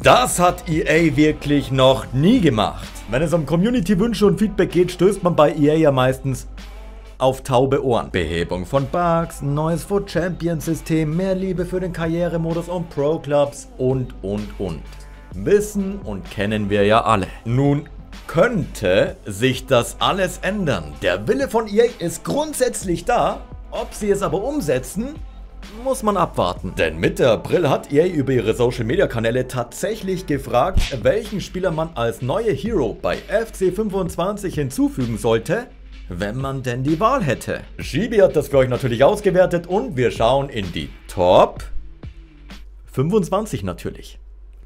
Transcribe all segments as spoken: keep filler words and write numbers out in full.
Das hat E A wirklich noch nie gemacht. Wenn es um Community-Wünsche und Feedback geht, stößt man bei E A ja meistens auf taube Ohren. Behebung von Bugs, neues Foot-Champions-System, mehr Liebe für den Karrieremodus und Pro-Clubs und, und, und. Wissen und kennen wir ja alle. Nun könnte sich das alles ändern. Der Wille von E A ist grundsätzlich da, ob sie es aber umsetzen, muss man abwarten. Denn Mitte April hat E A über ihre Social Media Kanäle tatsächlich gefragt, welchen Spieler man als neue Hero bei F C fünfundzwanzig hinzufügen sollte, wenn man denn die Wahl hätte. Jibi hat das für euch natürlich ausgewertet und wir schauen in die Top fünfundzwanzig natürlich.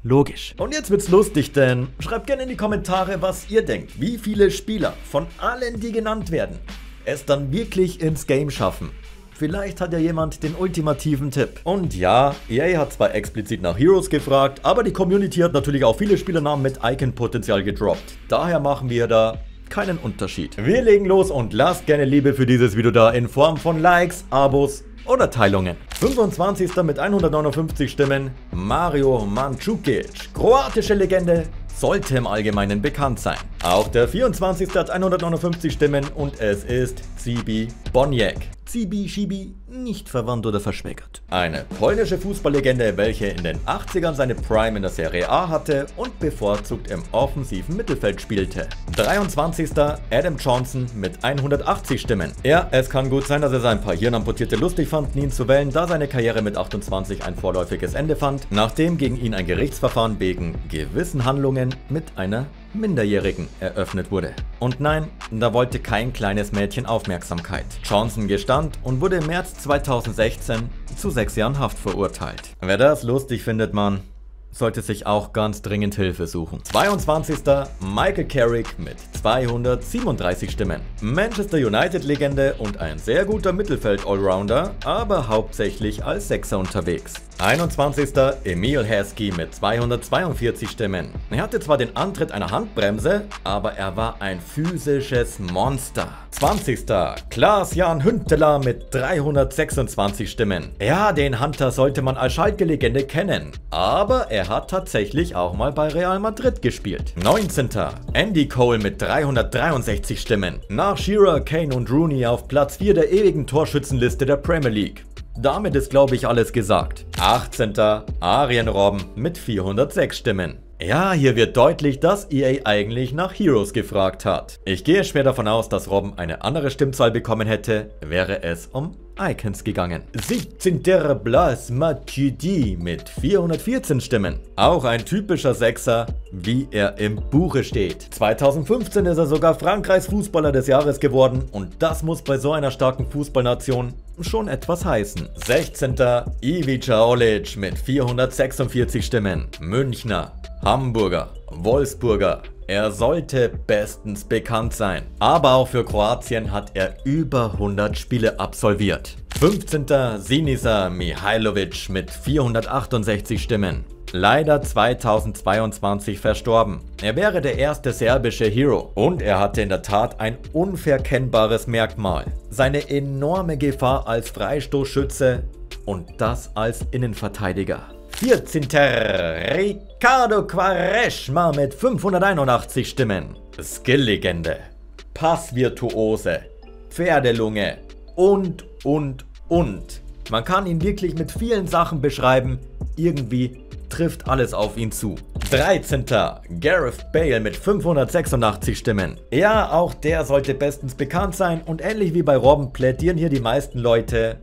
Logisch. Und jetzt wird's lustig, denn schreibt gerne in die Kommentare, was ihr denkt, wie viele Spieler von allen, die genannt werden, es dann wirklich ins Game schaffen. Vielleicht hat ja jemand den ultimativen Tipp. Und ja, E A hat zwar explizit nach Heroes gefragt, aber die Community hat natürlich auch viele Spielernamen mit Icon-Potenzial gedroppt. Daher machen wir da keinen Unterschied. Wir legen los und lasst gerne Liebe für dieses Video da in Form von Likes, Abos oder Teilungen. fünfundzwanzigster mit hundertneunundfünfzig Stimmen, Mario Mandzukic. Kroatische Legende, sollte im Allgemeinen bekannt sein. Auch der vierundzwanzigste hat hundertneunundfünfzig Stimmen und es ist Zibi Boniek. Zibi, Zibi, nicht verwandt oder verschwägert. Eine polnische Fußballlegende, welche in den achtzigern seine Prime in der Serie A hatte und bevorzugt im offensiven Mittelfeld spielte. dreiundzwanzigster Adam Johnson mit hundertachtzig Stimmen. Ja, es kann gut sein, dass es ein paar Hirnamputierte lustig fanden, ihn zu wählen, da seine Karriere mit achtundzwanzig ein vorläufiges Ende fand, nachdem gegen ihn ein Gerichtsverfahren wegen gewissen Handlungen mit einer Minderjährigen eröffnet wurde. Und nein, da wollte kein kleines Mädchen Aufmerksamkeit. Johnson gestand und wurde im März zweitausendsechzehn zu sechs Jahren Haft verurteilt. Wer das lustig findet, man sollte sich auch ganz dringend Hilfe suchen. zweiundzwanzigster Michael Carrick mit zweihundertsiebenunddreißig Stimmen. Manchester United-Legende und ein sehr guter Mittelfeld-Allrounder, aber hauptsächlich als Sechser unterwegs. einundzwanzigster Emil Heskey mit zweihundertzweiundvierzig Stimmen. Er hatte zwar den Antritt einer Handbremse, aber er war ein physisches Monster. zwanzigster Klaas Jan Huntelaar mit dreihundertsechsundzwanzig Stimmen. Ja, den Hunter sollte man als Schalke-Legende kennen, aber er hat tatsächlich auch mal bei Real Madrid gespielt. neunzehnter Andy Cole mit dreihundertdreiundsechzig Stimmen. Nach Shearer, Kane und Rooney auf Platz vier der ewigen Torschützenliste der Premier League. Damit ist, glaube ich, alles gesagt. achtzehnter Arjen Robben mit vierhundertsechs Stimmen. Ja, hier wird deutlich, dass E A eigentlich nach Heroes gefragt hat. Ich gehe schwer davon aus, dass Robben eine andere Stimmzahl bekommen hätte, wäre es um Icons gegangen. siebzehnter Blaise Matuidi mit vierhundertvierzehn Stimmen. Auch ein typischer Sechser, wie er im Buche steht. zweitausendfünfzehn ist er sogar Frankreichs Fußballer des Jahres geworden und das muss bei so einer starken Fußballnation schon etwas heißen. sechzehnter Ivica Olic mit vierhundertsechsundvierzig Stimmen. Münchner, Hamburger, Wolfsburger. Er sollte bestens bekannt sein. Aber auch für Kroatien hat er über hundert Spiele absolviert. fünfzehnter Sinisa Mihajlovic mit vierhundertachtundsechzig Stimmen. Leider zweitausendzweiundzwanzig verstorben. Er wäre der erste serbische Hero und er hatte in der Tat ein unverkennbares Merkmal. Seine enorme Gefahr als Freistoßschütze und das als Innenverteidiger. vierzehnter Ricardo Quaresma mit fünfhunderteinundachtzig Stimmen. Skill-Legende, Passvirtuose, Pferdelunge und, und, und. Man kann ihn wirklich mit vielen Sachen beschreiben, irgendwie trifft alles auf ihn zu. dreizehnter Gareth Bale mit fünfhundertsechsundachtzig Stimmen. Ja, auch der sollte bestens bekannt sein und ähnlich wie bei Robben plädieren hier die meisten Leute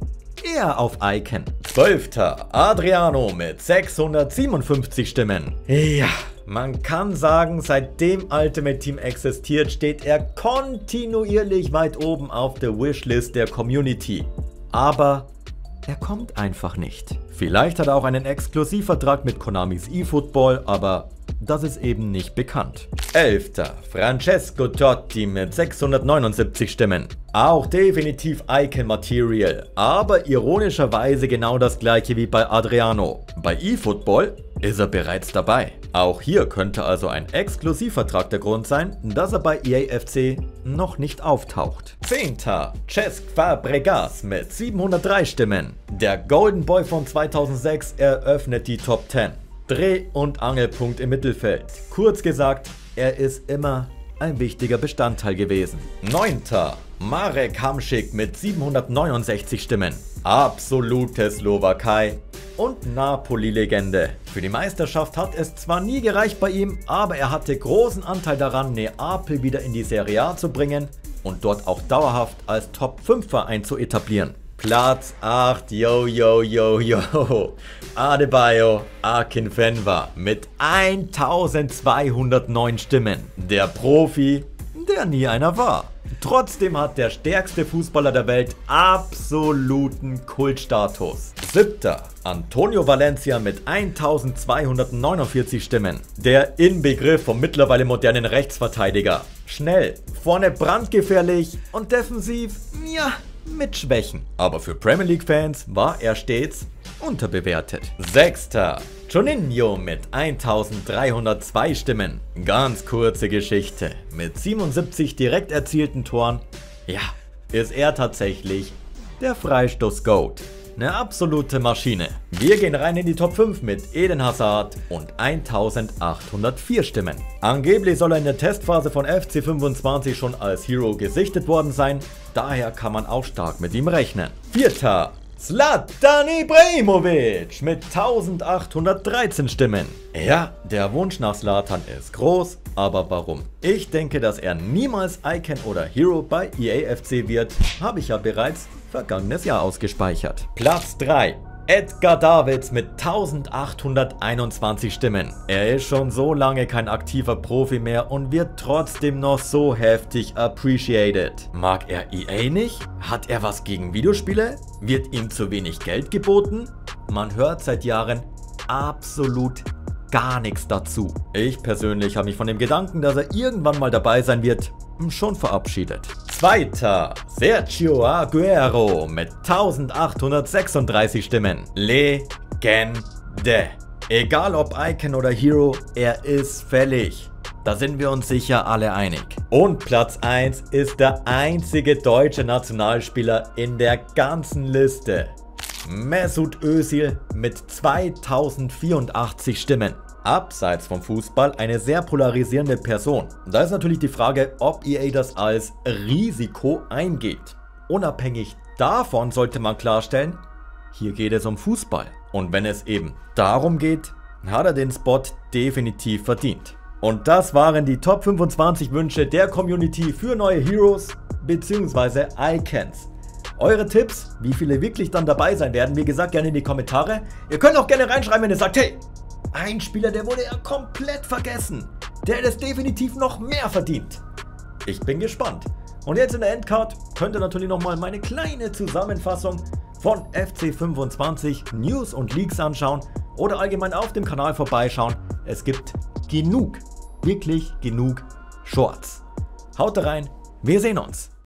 eher auf Icon. zwölfter Adriano mit sechshundertsiebenundfünfzig Stimmen. Ja, man kann sagen, seitdem Ultimate Team existiert, steht er kontinuierlich weit oben auf der Wishlist der Community. Aber er kommt einfach nicht. Vielleicht hat er auch einen Exklusivvertrag mit Konamis eFootball, aber das ist eben nicht bekannt. elfter Francesco Totti mit sechshundertneunundsiebzig Stimmen. Auch definitiv Icon-Material, aber ironischerweise genau das gleiche wie bei Adriano. Bei eFootball ist er bereits dabei. Auch hier könnte also ein Exklusivvertrag der Grund sein, dass er bei E A F C noch nicht auftaucht. zehnter Cesc Fabregas mit siebenhundertdrei Stimmen. Der Golden Boy von zweitausendsechs eröffnet die Top zehn. Dreh- und Angelpunkt im Mittelfeld. Kurz gesagt, er ist immer ein wichtiger Bestandteil gewesen. Neunter. Marek Hamšík mit siebenhundertneunundsechzig Stimmen. Absolute Slowakei und Napoli-Legende. Für die Meisterschaft hat es zwar nie gereicht bei ihm, aber er hatte großen Anteil daran, Neapel wieder in die Serie A zu bringen und dort auch dauerhaft als Top fünf Verein zu etablieren. Platz acht, yo, yo, yo, yo, Adebayo Akinfenwa mit eintausendzweihundertneun Stimmen. Der Profi, der nie einer war. Trotzdem hat der stärkste Fußballer der Welt absoluten Kultstatus. Siebter. Antonio Valencia mit eintausendzweihundertneunundvierzig Stimmen. Der Inbegriff vom mittlerweile modernen Rechtsverteidiger. Schnell, vorne brandgefährlich und defensiv, ja, mit Schwächen. Aber für Premier League Fans war er stets unterbewertet. Sechster. Juninho mit eintausenddreihundertzwei Stimmen. Ganz kurze Geschichte. Mit siebenundsiebzig direkt erzielten Toren, ja, ist er tatsächlich der Freistoß-Goat. Eine absolute Maschine. Wir gehen rein in die Top fünf mit Eden Hazard und eintausendachthundertvier Stimmen. Angeblich soll er in der Testphase von F C fünfundzwanzig schon als Hero gesichtet worden sein. Daher kann man auch stark mit ihm rechnen. Vierter. Zlatan Ibrahimovic mit eintausendachthundertdreizehn Stimmen. Ja, der Wunsch nach Zlatan ist groß, aber warum? Ich denke, dass er niemals Icon oder Hero bei E A F C wird, habe ich ja bereits vergangenes Jahr ausgespeichert. Platz drei. Edgar Davids mit eintausendachthunderteinundzwanzig Stimmen. Er ist schon so lange kein aktiver Profi mehr und wird trotzdem noch so heftig appreciated. Mag er E A nicht? Hat er was gegen Videospiele? Wird ihm zu wenig Geld geboten? Man hört seit Jahren absolut gar nichts dazu. Ich persönlich habe mich von dem Gedanken, dass er irgendwann mal dabei sein wird, schon verabschiedet. Zweiter. Sergio Aguero mit eintausendachthundertsechsunddreißig Stimmen. Legende. Egal ob Icon oder Hero, er ist fällig. Da sind wir uns sicher alle einig. Und Platz eins ist der einzige deutsche Nationalspieler in der ganzen Liste. Mesut Özil mit zweitausendvierundachtzig Stimmen. Abseits vom Fußball eine sehr polarisierende Person. Da ist natürlich die Frage, ob E A das als Risiko eingeht. Unabhängig davon sollte man klarstellen, hier geht es um Fußball. Und wenn es eben darum geht, hat er den Spot definitiv verdient. Und das waren die Top fünfundzwanzig Wünsche der Community für neue Heroes bzw. Icons. Eure Tipps, wie viele wirklich dann dabei sein werden, wie gesagt, gerne in die Kommentare. Ihr könnt auch gerne reinschreiben, wenn ihr sagt, hey, ein Spieler, der wurde ja komplett vergessen. Der hätte es definitiv noch mehr verdient. Ich bin gespannt. Und jetzt in der Endcard könnt ihr natürlich nochmal meine kleine Zusammenfassung von F C fünfundzwanzig News und Leaks anschauen oder allgemein auf dem Kanal vorbeischauen. Es gibt genug, wirklich genug Shorts. Haut rein, wir sehen uns.